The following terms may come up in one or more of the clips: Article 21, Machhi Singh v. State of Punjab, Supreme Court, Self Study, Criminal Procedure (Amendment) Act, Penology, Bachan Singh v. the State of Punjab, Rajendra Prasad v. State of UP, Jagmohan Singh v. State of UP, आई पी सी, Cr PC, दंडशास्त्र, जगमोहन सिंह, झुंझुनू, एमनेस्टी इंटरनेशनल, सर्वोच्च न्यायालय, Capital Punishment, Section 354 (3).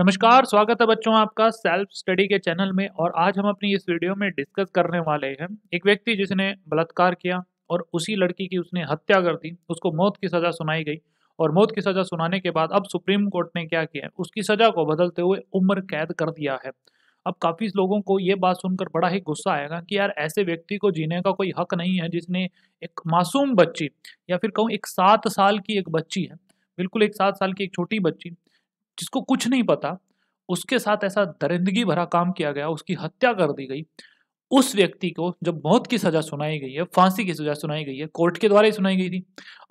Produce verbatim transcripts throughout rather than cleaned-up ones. नमस्कार, स्वागत है बच्चों आपका सेल्फ स्टडी के चैनल में। और आज हम अपनी इस वीडियो में डिस्कस करने वाले हैं एक व्यक्ति जिसने बलात्कार किया और उसी लड़की की उसने हत्या कर दी, उसको मौत की सज़ा सुनाई गई। और मौत की सज़ा सुनाने के बाद अब सुप्रीम कोर्ट ने क्या किया है, उसकी सज़ा को बदलते हुए उम्र कैद कर दिया है। अब काफ़ी लोगों को ये बात सुनकर बड़ा ही गुस्सा आएगा कि यार ऐसे व्यक्ति को जीने का कोई हक नहीं है जिसने एक मासूम बच्ची, या फिर कहूँ एक सात साल की एक बच्ची है, बिल्कुल एक सात साल की एक छोटी बच्ची जिसको कुछ नहीं पता, उसके साथ ऐसा दरिंदगी भरा काम किया गया, उसकी हत्या कर दी गई। उस व्यक्ति को जब मौत की सजा सुनाई गई है, फांसी की सजा सुनाई गई है, कोर्ट के द्वारा ही सुनाई गई थी,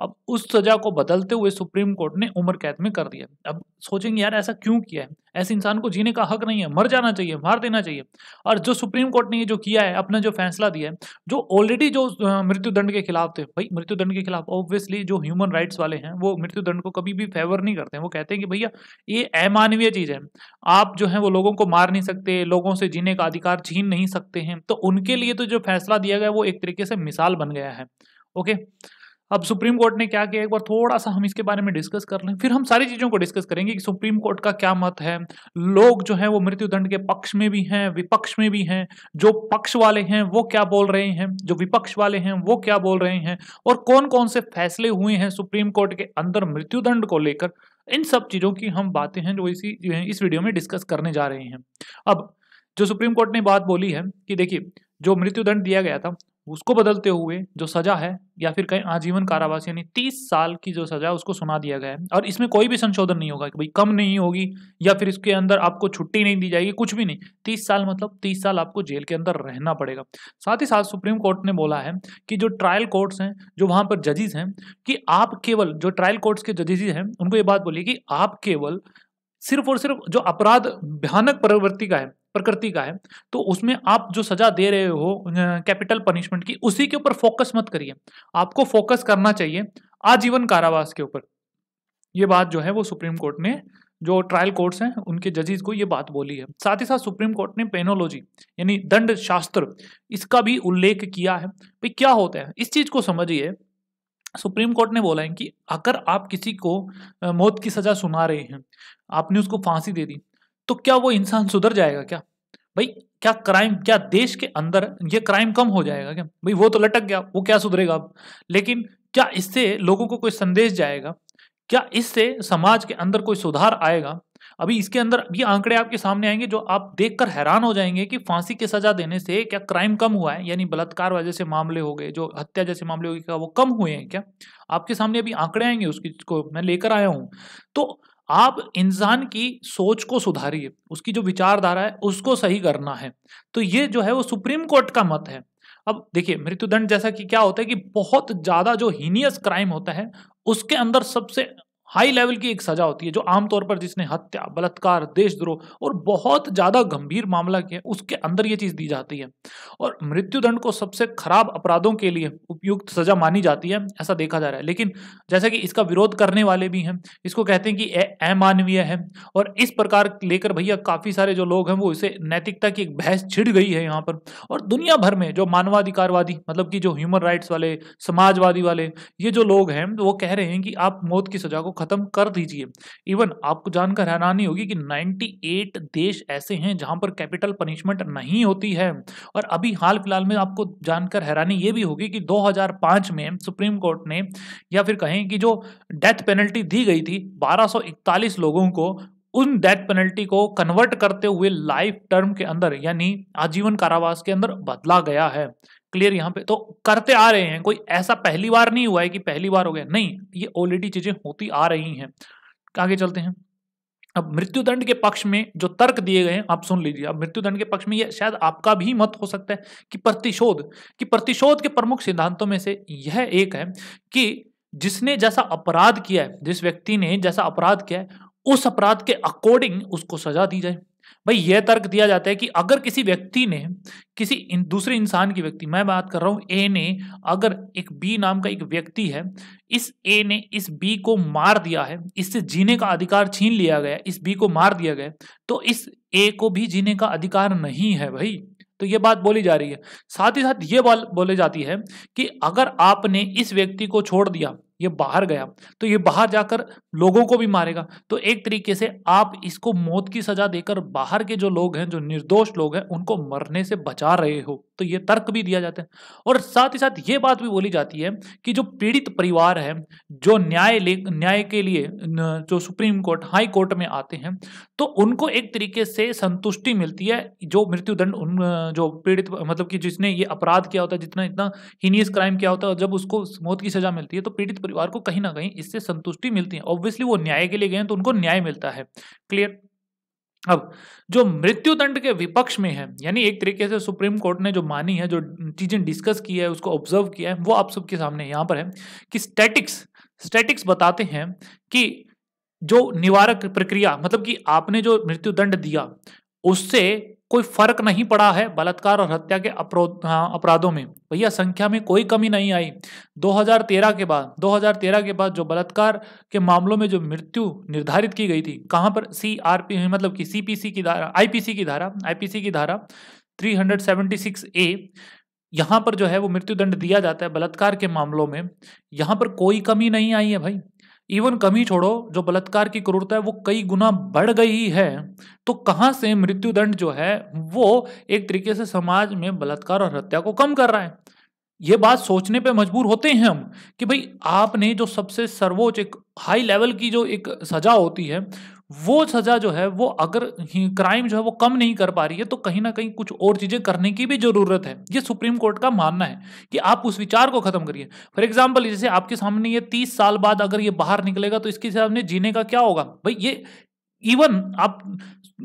अब उस सजा को बदलते हुए सुप्रीम कोर्ट ने उम्र कैद में कर दिया। अब सोचेंगे यार ऐसा क्यों किया है, ऐसे इंसान को जीने का हक नहीं है, मर जाना चाहिए, मार देना चाहिए। और जो सुप्रीम कोर्ट ने ये जो किया है, अपना जो फैसला दिया है, जो ऑलरेडी जो मृत्युदंड के खिलाफ थे, भाई मृत्युदंड के खिलाफ ऑब्वियसली जो ह्यूमन राइट्स वाले हैं वो मृत्युदंड को कभी भी फेवर नहीं करते हैं। वो कहते हैं कि भैया ये अमानवीय चीज़ है, आप जो है वो लोगों को मार नहीं सकते, लोगों से जीने का अधिकार छीन नहीं सकते हैं। तो उनके लिए तो जो फैसला दिया गया वो एक तरीके से मिसाल बन गया है। ओके, अब सुप्रीम कोर्ट ने क्या किया, एक बार थोड़ा सा हम इसके बारे में डिस्कस कर लें, फिर हम सारी चीज़ों को डिस्कस करेंगे कि सुप्रीम कोर्ट का क्या मत है। लोग जो है वो मृत्युदंड के पक्ष में भी हैं, विपक्ष में भी हैं, जो पक्ष वाले हैं वो क्या बोल रहे हैं, जो विपक्ष वाले हैं वो क्या बोल रहे हैं, और कौन कौन से फैसले हुए हैं सुप्रीम कोर्ट के अंदर मृत्युदंड को लेकर, इन सब चीज़ों की हम बातें हैं जो इसी इस वीडियो में डिस्कस करने जा रहे हैं। अब जो सुप्रीम कोर्ट ने बात बोली है कि देखिए जो मृत्युदंड दिया गया था उसको बदलते हुए जो सज़ा है, या फिर कहीं आजीवन कारावास यानी तीस साल की जो सज़ा है उसको सुना दिया गया है। और इसमें कोई भी संशोधन नहीं होगा कि भाई कम नहीं होगी या फिर इसके अंदर आपको छुट्टी नहीं दी जाएगी, कुछ भी नहीं। तीस साल मतलब तीस साल आपको जेल के अंदर रहना पड़ेगा। साथ ही साथ सुप्रीम कोर्ट ने बोला है कि जो ट्रायल कोर्ट्स हैं, जो वहाँ पर जजेस हैं, कि आप केवल जो ट्रायल कोर्ट्स के जजेस हैं उनको ये बात बोली कि आप केवल सिर्फ और सिर्फ जो अपराध भयानक प्रवृत्ति का है, प्रकृति का है, तो उसमें आप जो सजा दे रहे हो कैपिटल पनिशमेंट की, उसी के ऊपर फोकस मत करिए। आपको फोकस करना चाहिए आजीवन कारावास के ऊपर। ये बात जो है वो सुप्रीम कोर्ट ने जो ट्रायल कोर्ट्स हैं उनके जजेस को ये बात बोली है। साथ ही साथ सुप्रीम कोर्ट ने पेनोलॉजी यानी दंडशास्त्र, इसका भी उल्लेख किया है। भाई क्या होता है इस चीज़ को समझिए। सुप्रीम कोर्ट ने बोला है कि अगर आप किसी को मौत की सज़ा सुना रहे हैं, आपने उसको फांसी दे दी, तो क्या वो इंसान सुधर जाएगा क्या? भाई क्या क्राइम, क्या देश के अंदर ये क्राइम कम हो जाएगा क्या? भाई वो तो लटक गया, वो क्या सुधरेगा अब। लेकिन क्या इससे लोगों को कोई संदेश जाएगा, क्या इससे समाज के अंदर कोई सुधार आएगा? अभी इसके अंदर ये आंकड़े आपके सामने आएंगे जो आप देखकर हैरान हो जाएंगे कि फांसी की सजा देने से क्या क्राइम कम हुआ है, यानी बलात्कार वजह से मामले हो गए, जो हत्या जैसे मामले हो गए, क्या वो कम हुए हैं क्या? आपके सामने अभी आंकड़े आएंगे, उसकी को मैं लेकर आया हूँ। तो आप इंसान की सोच को सुधारिए, उसकी जो विचारधारा है उसको सही करना है। तो ये जो है वो सुप्रीम कोर्ट का मत है। अब देखिए मृत्युदंड जैसा कि क्या होता है कि बहुत ज़्यादा जो हीनियस क्राइम होता है उसके अंदर सबसे हाई लेवल की एक सज़ा होती है, जो आमतौर पर जिसने हत्या, बलात्कार, देशद्रोह और बहुत ज़्यादा गंभीर मामला किया है उसके अंदर ये चीज़ दी जाती है। और मृत्युदंड को सबसे खराब अपराधों के लिए उपयुक्त सज़ा मानी जाती है, ऐसा देखा जा रहा है। लेकिन जैसा कि इसका विरोध करने वाले भी हैं, इसको कहते हैं कि यह अमानवीय है, और इस प्रकार लेकर भैया काफ़ी सारे जो लोग हैं वो इसे नैतिकता की एक बहस छिड़ गई है यहाँ पर। और दुनिया भर में जो मानवाधिकारवादी, मतलब कि जो ह्यूमन राइट्स वाले, समाजवादी वाले, ये जो लोग हैं वो कह रहे हैं कि आप मौत की सज़ा को खत्म कर दीजिए। इवन आपको जानकर हैरानी होगी कि अट्ठानवे देश ऐसे हैं जहां पर कैपिटल पनिशमेंट नहीं होती है। और अभी हाल फिलहाल में आपको जानकर हैरानी ये भी होगी कि दो हज़ार पाँच में सुप्रीम कोर्ट ने, या फिर कहें कि जो डेथ पेनल्टी दी गई थी बारह सौ इकतालीस लोगों को, उन डेथ पेनल्टी को कन्वर्ट करते हुए लाइफ टर्म के अंदर यानी आजीवन कारावास के अंदर बदला गया है। क्लियर, यहाँ पे तो करते आ रहे हैं, कोई ऐसा पहली बार नहीं हुआ है कि पहली बार हो गया, नहीं, ये ऑलरेडी चीज़ें होती आ रही हैं। आगे चलते हैं। अब मृत्युदंड के पक्ष में जो तर्क दिए गए हैं आप सुन लीजिए। अब मृत्युदंड के पक्ष में ये शायद आपका भी मत हो सकता है कि प्रतिशोध, कि प्रतिशोध के प्रमुख सिद्धांतों में से यह एक है कि जिसने जैसा अपराध किया है, जिस व्यक्ति ने जैसा अपराध किया है उस अपराध के अकॉर्डिंग उसको सजा दी जाए। भाई यह तर्क दिया जाता है कि अगर किसी व्यक्ति ने, किसी इन, दूसरे इंसान की व्यक्ति, मैं बात कर रहा हूँ, ए ने अगर एक बी नाम का एक व्यक्ति है, इस ए ने इस बी को मार दिया है, इससे जीने का अधिकार छीन लिया गया, इस बी को मार दिया गया, तो इस ए को भी जीने का अधिकार नहीं है भाई। तो ये बात बोली जा रही है। साथ ही साथ ये बात बोली जाती है कि अगर आपने इस व्यक्ति को छोड़ दिया ये बाहर गया तो ये बाहर जाकर लोगों को भी मारेगा। तो एक तरीके से आप इसको मौत की सजा देकर बाहर के जो लोग हैं, जो निर्दोष लोग हैं, उनको मरने से बचा रहे हो। तो ये तर्क भी दिया जाता है। और साथ ही साथ ये बात भी बोली जाती है कि जो पीड़ित परिवार है, जो न्याय न्याय के लिए जो सुप्रीम कोर्ट, हाई कोर्ट में आते हैं, तो उनको एक तरीके से संतुष्टि मिलती है। जो मृत्युदंड उन जो पीड़ित मतलब कि जिसने ये अपराध किया होता है, जितना इतना हीनियस क्राइम किया होता है, और जब उसको मौत की सजा मिलती है तो पीड़ित परिवार को कहीं ना कहीं इससे संतुष्टि मिलती है। ऑब्वियसली वो न्याय के लिए गए हैं तो उनको न्याय मिलता है। क्लियर। अब जो मृत्युदंड के विपक्ष में है, यानी एक तरीके से सुप्रीम कोर्ट ने जो मानी है, जो चीज़ें डिस्कस की है, उसको ऑब्जर्व किया है, वो आप सबके सामने यहाँ पर है कि स्टैटिक्स स्टैटिक्स बताते हैं कि जो निवारक प्रक्रिया, मतलब कि आपने जो मृत्युदंड दिया उससे कोई फर्क नहीं पड़ा है बलात्कार और हत्या के अपराधों में। भैया संख्या में कोई कमी नहीं आई। दो हज़ार तेरह के बाद दो हज़ार तेरह के बाद जो बलात्कार के मामलों में जो मृत्यु निर्धारित की गई थी, कहाँ पर, सी आर पी मतलब कि सी पी सी की धारा, आई पी सी की धारा आई पी सी की धारा तीन सौ छिहत्तर ए, यहाँ पर जो है वो मृत्युदंड दिया जाता है बलात्कार के मामलों में। यहाँ पर कोई कमी नहीं आई है भाई। इवन कमी छोड़ो, जो बलात्कार की क्रूरता है वो कई गुना बढ़ गई है। तो कहाँ से मृत्युदंड जो है वो एक तरीके से समाज में बलात्कार और हत्या को कम कर रहा है। ये बात सोचने पे मजबूर होते हैं हम कि भाई आपने जो सबसे सर्वोच्च एक हाई लेवल की जो एक सज़ा होती है, वो सज़ा जो है वो अगर क्राइम जो है वो कम नहीं कर पा रही है तो कहीं ना कहीं कुछ और चीज़ें करने की भी ज़रूरत है। ये सुप्रीम कोर्ट का मानना है कि आप उस विचार को ख़त्म करिए। फॉर एग्जाम्पल, जैसे आपके सामने ये तीस साल बाद अगर ये बाहर निकलेगा तो इसके सामने जीने का क्या होगा भाई। ये इवन आप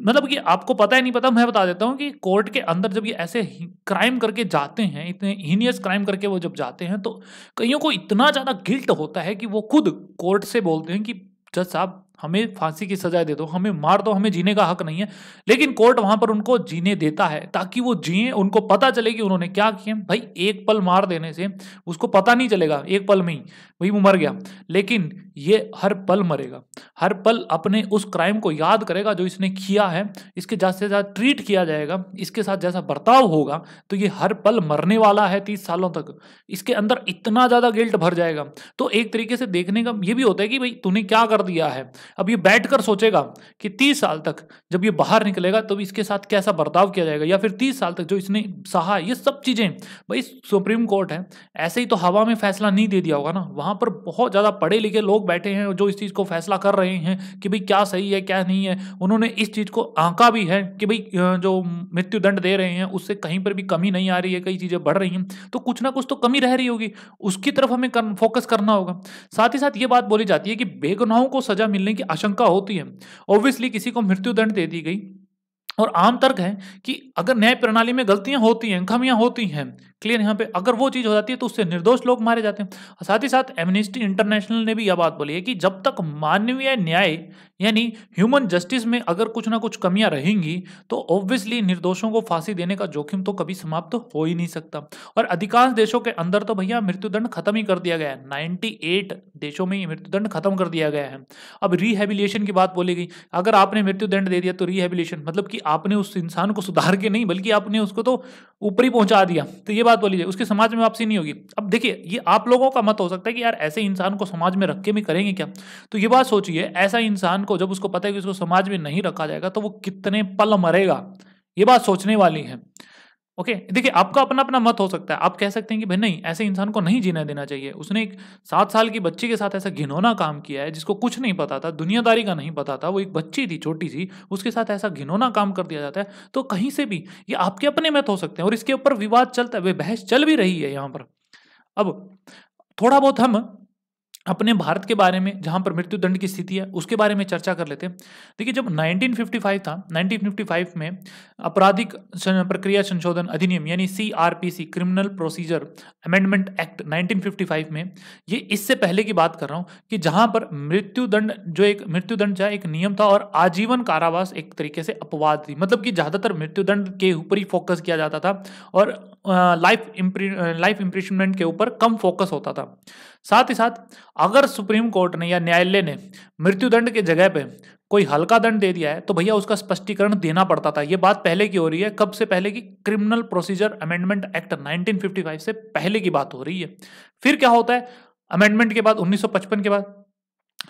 मतलब कि आपको पता है नहीं पता, मैं बता देता हूँ कि कोर्ट के अंदर जब ये ऐसे क्राइम करके जाते हैं, इतने हीनियस क्राइम करके वो जब जाते हैं, तो कईयों को इतना ज़्यादा गिल्ट होता है कि वो खुद कोर्ट से बोलते हैं कि जज साहब हमें फांसी की सजा दे दो, हमें मार दो, हमें जीने का हक नहीं है। लेकिन कोर्ट वहाँ पर उनको जीने देता है ताकि वो जिए, उनको पता चले कि उन्होंने क्या किया। भाई एक पल मार देने से उसको पता नहीं चलेगा, एक पल में ही भाई वो मर गया, लेकिन ये हर पल मरेगा, हर पल अपने उस क्राइम को याद करेगा जो इसने किया है। इसके जैसे जैसा ट्रीट किया जाएगा, इसके साथ जैसा बर्ताव होगा, तो ये हर पल मरने वाला है। तीस सालों तक इसके अंदर इतना ज़्यादा गिल्ट भर जाएगा। तो एक तरीके से देखने का ये भी होता है कि भाई तूने क्या कर दिया है। अब ये बैठकर सोचेगा कि तीस साल तक जब ये बाहर निकलेगा तो इसके साथ कैसा बर्ताव किया जाएगा, या फिर तीस साल तक जो इसने सहा, ये सब चीज़ें। भाई सुप्रीम कोर्ट है, ऐसे ही तो हवा में फैसला नहीं दे दिया होगा ना। वहाँ पर बहुत ज़्यादा पढ़े लिखे लोग बैठे हैं जो इस चीज़ को फैसला कर रहे हैं कि भाई क्या सही है क्या नहीं है। उन्होंने इस चीज़ को आंका भी है कि भाई जो मृत्युदंड दे रहे हैं उससे कहीं पर भी कमी नहीं आ रही है, कई चीज़ें बढ़ रही हैं, तो कुछ ना कुछ तो कमी रह रही होगी, उसकी तरफ हमें फोकस करना होगा। साथ ही साथ ये बात बोली जाती है कि बेगुनाहों को सजा मिलने की आशंका होती है। ऑब्वियसली किसी को मृत्युदंड दे दी गई, और आम तर्क है कि अगर न्याय प्रणाली में गलतियां होती हैं, खामियां होती हैं, क्लियर, यहाँ पे अगर वो चीज़ हो जाती है तो उससे निर्दोष लोग मारे जाते हैं। साथ ही साथ एमनेस्टी इंटरनेशनल ने भी यह बात बोली है कि जब तक मानवीय न्याय यानी ह्यूमन जस्टिस में अगर कुछ ना कुछ कमियां रहेंगी तो ऑब्वियसली निर्दोषों को फांसी देने का जोखिम तो कभी समाप्त तो हो ही नहीं सकता। और अधिकांश देशों के अंदर तो भैया मृत्युदंड खत्म ही कर दिया गया है। नाइन्टी एट देशों में ये मृत्युदंड खत्म कर दिया गया है। अब रिहेबिलिएशन की बात बोली गई, अगर आपने मृत्युदंड दे दिया तो रिहेबिलिएशन मतलब कि आपने उस इंसान को सुधार के नहीं बल्कि आपने उसको तो ऊपर ही पहुंचा दिया, तो ये बात बोली जाए, उसके समाज में वापसी नहीं होगी। अब देखिए ये आप लोगों का मत हो सकता है कि यार ऐसे इंसान को समाज में रख के भी करेंगे क्या, तो ये बात सोचिए, ऐसा इंसान को जब उसको पता है कि उसको समाज में नहीं रखा जाएगा तो वो कितने पल मरेगा, ये बात सोचने वाली है। ओके okay, देखिए आपका अपना अपना मत हो सकता है। आप कह सकते हैं कि भाई नहीं, ऐसे इंसान को नहीं जीने देना चाहिए, उसने एक सात साल की बच्ची के साथ ऐसा घिनौना काम किया है, जिसको कुछ नहीं पता था, दुनियादारी का नहीं पता था, वो एक बच्ची थी छोटी सी, उसके साथ ऐसा घिनौना काम कर दिया जाता है। तो कहीं से भी ये आपके अपने मत हो सकते हैं और इसके ऊपर विवाद चलता है, वे बहस चल भी रही है यहाँ पर। अब थोड़ा बहुत हम अपने भारत के बारे में, जहाँ पर मृत्युदंड की स्थिति है, उसके बारे में चर्चा कर लेते हैं। देखिए जब उन्नीस सौ पचपन था, उन्नीस सौ पचपन में आपराधिक प्रक्रिया संशोधन अधिनियम यानी C R P C criminal procedure amendment act उन्नीस सौ पचपन में, ये इससे पहले की बात कर रहा हूँ कि जहाँ पर मृत्युदंड जो एक मृत्युदंड जो एक नियम था और आजीवन कारावास एक तरीके से अपवाद थी, मतलब कि ज़्यादातर मृत्युदंड के ऊपर ही फोकस किया जाता था और लाइफ लाइफ इम्प्रिजनमेंट के ऊपर कम फोकस होता था। साथ ही साथ अगर सुप्रीम कोर्ट ने या न्यायालय ने मृत्युदंड के जगह पे कोई हल्का दंड दे दिया है तो भैया उसका स्पष्टीकरण देना पड़ता था। ये बात पहले की हो रही है, कब से पहले की, क्रिमिनल प्रोसीजर अमेंडमेंट एक्ट उन्नीस सौ पचपन से पहले की बात हो रही है। फिर क्या होता है, अमेंडमेंट के बाद उन्नीस सौ पचपन के बाद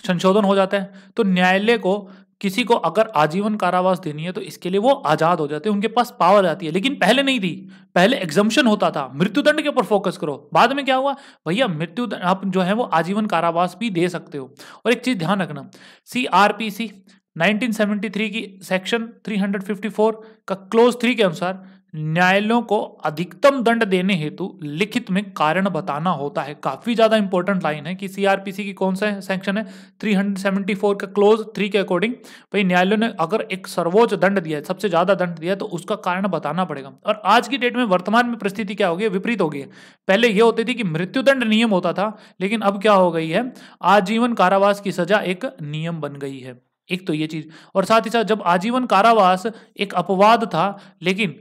संशोधन हो जाता है। तो न्यायालय को किसी को अगर आजीवन कारावास देनी है तो इसके लिए वो आज़ाद हो जाते हैं, उनके पास पावर आती है। लेकिन पहले नहीं थी, पहले एग्जम्पशन होता था, मृत्युदंड के ऊपर फोकस करो। बाद में क्या हुआ, भैया मृत्युदंड आप जो है वो आजीवन कारावास भी दे सकते हो। और एक चीज़ ध्यान रखना, C R P C nineteen seventy three की section three hundred fifty four का क्लोज थ्री के अनुसार न्यायालयों को अधिकतम दंड देने हेतु लिखित में कारण बताना होता है। काफी ज्यादा इंपॉर्टेंट लाइन है कि सीआरपीसी की कौन सा सेक्शन है, तीन सौ चौहत्तर का क्लोज थ्री के अकॉर्डिंग भाई न्यायालयों ने अगर एक सर्वोच्च दंड दिया है, सबसे ज्यादा दंड दिया है, तो उसका कारण बताना पड़ेगा। और आज की डेट में वर्तमान में परिस्थिति क्या हो गई, विपरीत हो गई है। पहले यह होती थी कि मृत्युदंड नियम होता था, लेकिन अब क्या हो गई है, आजीवन कारावास की सजा एक नियम बन गई है। एक तो ये चीज, और साथ ही साथ जब आजीवन कारावास एक अपवाद था, लेकिन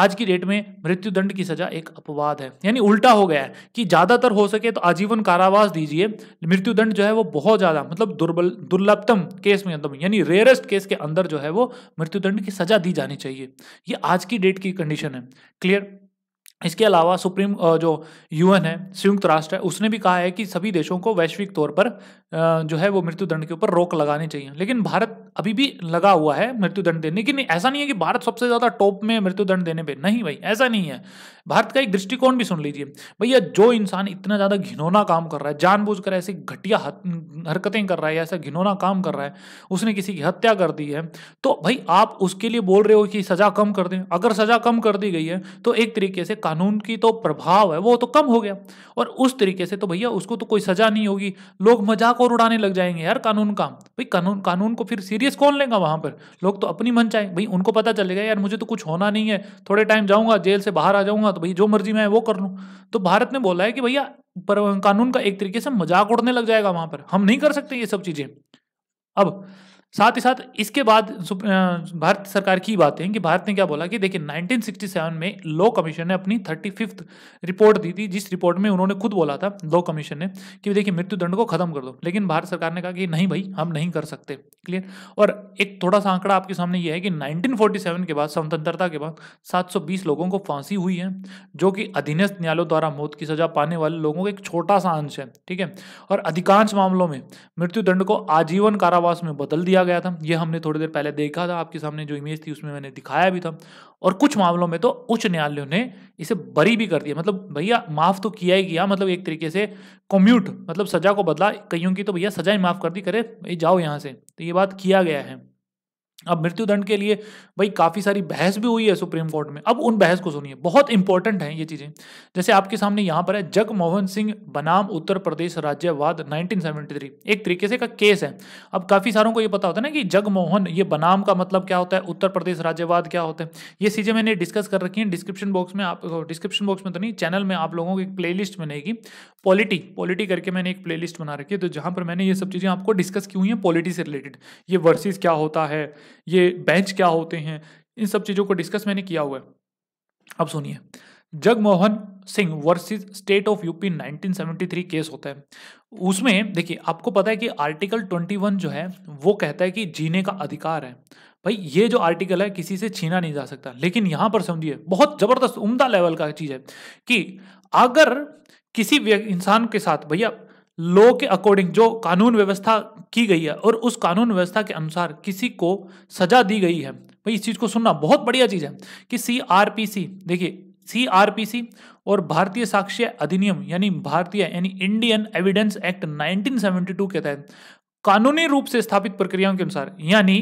आज की डेट में मृत्युदंड की सजा एक अपवाद है। यानी उल्टा हो गया है कि ज्यादातर हो सके तो आजीवन कारावास दीजिए, मृत्युदंड जो है वो बहुत ज्यादा मतलब दुर्बल दुर्लभतम केस में, मतलब यानी रेयरेस्ट केस के अंदर जो है वो मृत्युदंड की सजा दी जानी चाहिए। ये आज की डेट की कंडीशन है, क्लियर। इसके अलावा सुप्रीम जो यूएन है, संयुक्त राष्ट्र है, उसने भी कहा है कि सभी देशों को वैश्विक तौर पर जो है वो मृत्युदंड के ऊपर रोक लगानी चाहिए। लेकिन भारत अभी भी लगा हुआ है मृत्युदंड देने की। नहीं, ऐसा नहीं है कि भारत सबसे ज़्यादा टॉप में मृत्युदंड देने पे, नहीं भाई ऐसा नहीं है। भारत का एक दृष्टिकोण भी सुन लीजिए भैया, जो इंसान इतना ज़्यादा घिनौना काम कर रहा है, जानबूझकर ऐसी घटिया हरकतें कर रहा है, ऐसा घिनौना काम कर रहा है, उसने किसी की हत्या कर दी है, तो भाई आप उसके लिए बोल रहे हो कि सज़ा कम कर दें। अगर सज़ा कम कर दी गई है तो एक तरीके से कानून की तो प्रभाव है वो तो कम हो गया, और उस तरीके से तो भैया उसको तो कोई सजा नहीं होगी। लोग मजाक और उड़ाने लग जाएंगे यार कानून का, भाई कानून कानून को फिर सीरियस कौन लेगा वहां पर। लोग तो अपनी मन चाहे, भाई उनको पता चलेगा यार मुझे तो कुछ होना नहीं है, थोड़े टाइम जाऊंगा, जेल से बाहर आ जाऊंगा, तो भाई जो मर्जी मैं वो कर लूं। तो भारत ने बोला है कि भैया कानून का एक तरीके से मजाक उड़ने लग जाएगा वहां पर, हम नहीं कर सकते ये सब चीजें। अब साथ ही साथ इसके बाद भारत सरकार की बात है कि भारत ने क्या बोला कि देखिए नाइनटीन सिक्सटी सेवन में लॉ कमीशन ने अपनी थर्टी फिफ्थ रिपोर्ट दी थी, जिस रिपोर्ट में उन्होंने खुद बोला था लॉ कमीशन ने कि देखिए मृत्युदंड को खत्म कर दो। लेकिन भारत सरकार ने कहा कि नहीं भाई हम नहीं कर सकते, क्लियर। और एक थोड़ा सा आंकड़ा आपके सामने ये है कि नाइनटीन फोर्टी सेवन के बाद, स्वतंत्रता के बाद सात सौ बीस लोगों को फांसी हुई है, जो कि अधीनस्थ न्यायालयों द्वारा मौत की सजा पाने वाले लोगों का एक छोटा सा अंश है, ठीक है। और अधिकांश मामलों में मृत्युदंड को आजीवन कारावास में बदल दिया गया था, यह हमने थोड़ी देर पहले देखा था, आपके सामने जो इमेज थी उसमें मैंने दिखाया भी था। और कुछ मामलों में तो उच्च न्यायालयों ने इसे बरी भी कर दिया, मतलब भैया माफ तो किया ही किया, मतलब एक तरीके से कम्यूट मतलब सजा को बदला, कईयों की तो भैया सजा ही माफ कर दी, करे भाई जाओ यहां से, तो ये बात किया गया है। अब मृत्युदंड के लिए भाई काफ़ी सारी बहस भी हुई है सुप्रीम कोर्ट में, अब उन बहस को सुनिए, बहुत इंपॉर्टेंट हैं ये चीज़ें। जैसे आपके सामने यहाँ पर है जगमोहन सिंह बनाम उत्तर प्रदेश राज्यवाद नाइनटीन सेवेंटी थ्री, एक तरीके से का केस है। अब काफ़ी सारों को ये पता होता है ना कि जगमोहन ये बनाम का मतलब क्या होता है, उत्तर प्रदेश राज्यवाद क्या होता है, ये चीज़ें मैंने डिस्कस कर रखी हैं। डिस्क्रिप्शन बॉक्स में आप डिस्क्रिप्शन बॉक्स में तो नहीं, चैनल में आप लोगों की एक प्ले लिस्ट बनेगी, पॉलिटी पॉलिटी करके मैंने एक प्ले लिस्ट बना रखी है, तो जहाँ पर मैंने ये सब चीज़ें आपको डिस्कस की हुई हैं पॉलिटी से रिलेटेड। ये वर्सेस क्या होता है, ये बेंच क्या होते हैं, इन सब चीजों को डिस्कस मैंने किया हुआ है। अब सुनिए, जगमोहन सिंह versus state of UP nineteen seventy three case होता है। उसमें देखिए आपको पता है कि आर्टिकल इक्कीस जो है वो कहता है कि जीने का अधिकार है, भाई ये जो आर्टिकल है किसी से छीना नहीं जा सकता। लेकिन यहां पर समझिए बहुत जबरदस्त उम्दा लेवल का चीज है कि अगर किसी इंसान के साथ भैया लॉ के अकॉर्डिंग जो कानून व्यवस्था की गई है और उस कानून व्यवस्था के अनुसार किसी को सजा दी गई है, भाई इस चीज़ को सुनना बहुत बढ़िया चीज़ है कि सी आर पी सी, देखिए सी आर पी सी और भारतीय साक्ष्य अधिनियम यानी भारतीय यानी Indian evidence act nineteen seventy two के तहत कानूनी रूप से स्थापित प्रक्रियाओं के अनुसार, यानी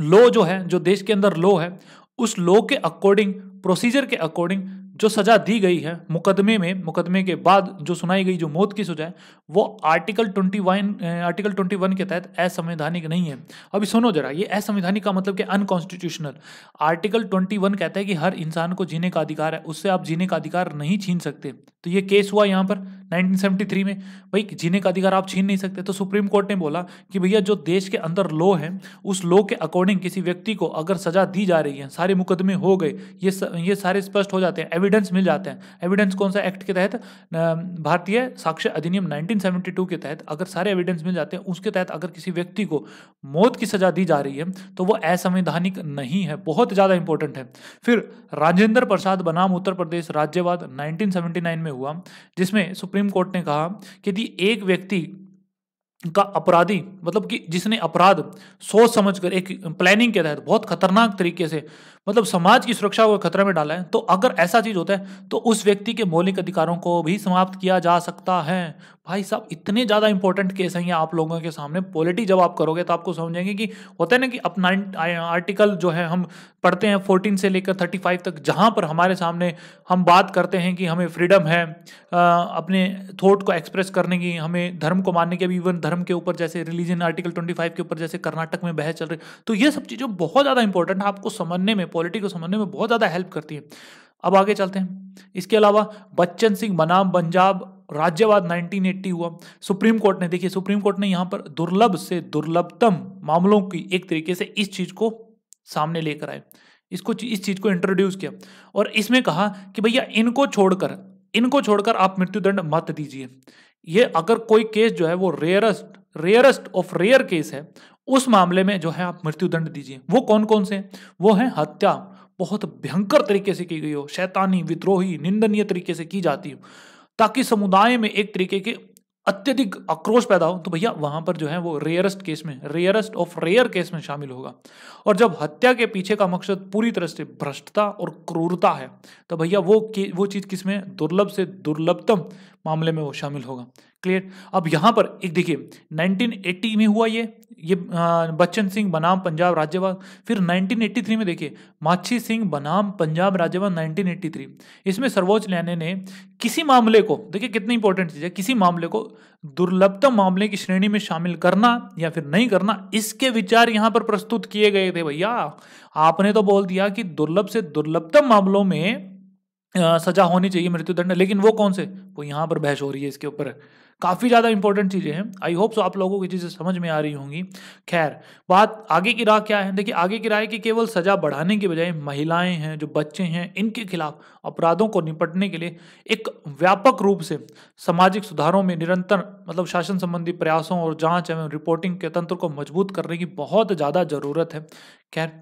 लॉ जो है, जो देश के अंदर लॉ है, उस लॉ के अकॉर्डिंग प्रोसीजर के अकॉर्डिंग जो सजा दी गई है मुकदमे में, मुकदमे के बाद जो सुनाई गई जो मौत की सजा है वो आर्टिकल इक्कीस आर्टिकल इक्कीस के तहत असंवैधानिक नहीं है। अभी सुनो जरा, ये असंवैधानिक का मतलब कि अनकॉन्स्टिट्यूशनल। आर्टिकल इक्कीस कहता है कि हर इंसान को जीने का अधिकार है, उससे आप जीने का अधिकार नहीं छीन सकते। तो ये केस हुआ यहाँ पर नाइनटीन सेवेंटी थ्री में, भाई जीने का अधिकार आप छीन नहीं सकते। तो सुप्रीम कोर्ट ने बोला कि भैया जो देश के अंदर लॉ है उस लॉ के अकॉर्डिंग किसी व्यक्ति को अगर सजा दी जा रही है, सारे मुकदमे हो गए, ये स, ये सारे स्पष्ट हो जाते हैं, एविडेंस मिल जाते हैं। एविडेंस कौन सा एक्ट के तहत, भारतीय साक्ष्य अधिनियम नाइनटीन सेवेंटी टू के तहत अगर सारे एविडेंस मिल जाते हैं, उसके तहत अगर किसी व्यक्ति को मौत की सजा दी जा रही है तो वो असंवैधानिक नहीं है, बहुत ज़्यादा इंपॉर्टेंट है। फिर राजेंद्र प्रसाद बनाम उत्तर प्रदेश राज्यवाद नाइनटीन सेवेंटी नाइन में हुआ, जिसमें सुप्रीम कोर्ट ने कहा कि यदि एक व्यक्ति का अपराधी मतलब कि जिसने अपराध सोच समझकर एक प्लानिंग के तहत बहुत खतरनाक तरीके से मतलब समाज की सुरक्षा को खतरे में डाला है, तो अगर ऐसा चीज होता है तो उस व्यक्ति के मौलिक अधिकारों को भी समाप्त किया जा सकता है। भाई साहब इतने ज़्यादा इंपॉर्टेंट केस हैं ये आप लोगों के सामने। पॉलिटी जब आप करोगे तो आपको समझेंगे कि होता है ना कि अपना आर्टिकल जो है हम पढ़ते हैं फोर्टीन से लेकर थर्टी फाइव तक, जहाँ पर हमारे सामने हम बात करते हैं कि हमें फ्रीडम है अपने थॉट को एक्सप्रेस करने की, हमें धर्म को मानने की, अभी इवन धर्म के ऊपर जैसे रिलीजन आर्टिकल ट्वेंटी फाइव के ऊपर जैसे कर्नाटक में बहस चल रही, तो ये सब चीज़ें बहुत ज़्यादा इंपॉर्टेंट है आपको समझने में, पॉलिटी को समझने में बहुत ज़्यादा हेल्प करती है। अब आगे चलते हैं। इसके अलावा बच्चन सिंह बनाम पंजाब राज्यवाद उन्नीस सौ अस्सी हुआ। सुप्रीम कोर्ट ने देखिए सुप्रीम कोर्ट ने यहाँ पर दुर्लभ से दुर्लभतम मामलों की एक तरीके से इस चीज़ को सामने लेकर आए, इसको इस चीज़ को इंट्रोड्यूस किया और इसमें कहा कि भैया इनको छोड़कर इनको छोड़कर आप मृत्युदंड मत दीजिए। ये अगर कोई केस जो है वो rarest rarest of rare case है, उस मामले में जो है आप मृत्युदंड दीजिए। वो कौन कौन से हैं? वो है हत्या बहुत भयंकर तरीके से की गई हो, शैतानी, विद्रोही, निंदनीय तरीके से की जाती हो, ताकि समुदाय में एक तरीके के अत्यधिक आक्रोश पैदा हो, तो भैया वहाँ पर जो है वो रेयरेस्ट केस में रेयरेस्ट ऑफ रेयर केस में शामिल होगा। और जब हत्या के पीछे का मकसद पूरी तरह से भ्रष्टता और क्रूरता है, तो भैया वो वो चीज़ किस में दुर्लभ से दुर्लभतम मामले में वो शामिल होगा। क्लियर। अब यहाँ पर एक देखिए उन्नीस सौ अस्सी में हुआ ये ये बच्चन सिंह बनाम पंजाब राज्यवाद। फिर उन्नीस सौ तिरासी में देखिए माछी सिंह बनाम पंजाब राज्यवाद उन्नीस सौ तिरासी। इसमें सर्वोच्च न्यायालय ने किसी मामले को, देखिए कितनी इंपॉर्टेंट चीज़ है, किसी मामले को दुर्लभतम मामले की श्रेणी में शामिल करना या फिर नहीं करना, इसके विचार यहाँ पर प्रस्तुत किए गए थे। भैया आपने तो बोल दिया कि दुर्लभ से दुर्लभतम मामलों में सजा होनी चाहिए मृत्युदंड, लेकिन वो कौन से, वो यहाँ पर बहस हो रही है। इसके ऊपर काफ़ी ज़्यादा इंपॉर्टेंट चीज़ें हैं। आई होप सो आप लोगों को चीज़ें समझ में आ रही होंगी। खैर बात आगे की राह क्या है, देखिए आगे की राह है कि केवल सज़ा बढ़ाने के बजाय महिलाएं हैं, जो बच्चे हैं, इनके खिलाफ अपराधों को निपटने के लिए एक व्यापक रूप से सामाजिक सुधारों में निरंतर मतलब शासन संबंधी प्रयासों और जाँच एवं रिपोर्टिंग के तंत्र को मजबूत करने की बहुत ज़्यादा ज़रूरत है। खैर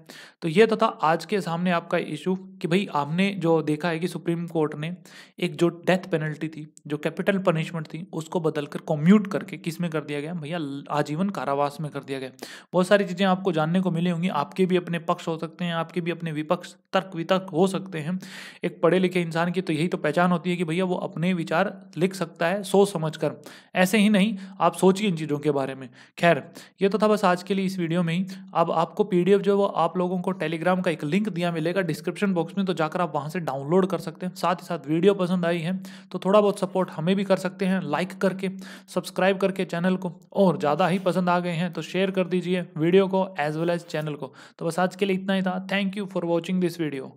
तो ये तो था आज के सामने आपका इशू कि भाई आपने जो देखा है कि सुप्रीम कोर्ट ने एक जो डेथ पेनल्टी थी, जो कैपिटल पनिशमेंट थी, उसको बदलकर कॉम्यूट करके किस में कर दिया गया भैया, आजीवन कारावास में कर दिया गया। बहुत सारी चीज़ें आपको जानने को मिली होंगी, आपके भी अपने पक्ष हो सकते हैं, आपके भी अपने विपक्ष, तर्क वितर्क हो सकते हैं। एक पढ़े लिखे इंसान की तो यही तो पहचान होती है कि भैया वो अपने विचार लिख सकता है सोच समझ कर, ऐसे ही नहीं आप सोचिए इन चीज़ों के बारे में। खैर ये तो था बस आज के लिए इस वीडियो में ही। अब आपको पी डी एफ जो वो आप लोगों को टेलीग्राम का एक लिंक दिया मिलेगा डिस्क्रिप्शन बॉक्स में, तो जाकर आप वहाँ से डाउनलोड कर सकते हैं। साथ ही साथ वीडियो पसंद आई है तो थोड़ा बहुत सपोर्ट हमें भी कर सकते हैं, लाइक करके, सब्सक्राइब करके चैनल को, और ज़्यादा ही पसंद आ गए हैं तो शेयर कर दीजिए वीडियो को एज वेल एज चैनल को। तो बस आज के लिए इतना ही था। Thank you for watching this video.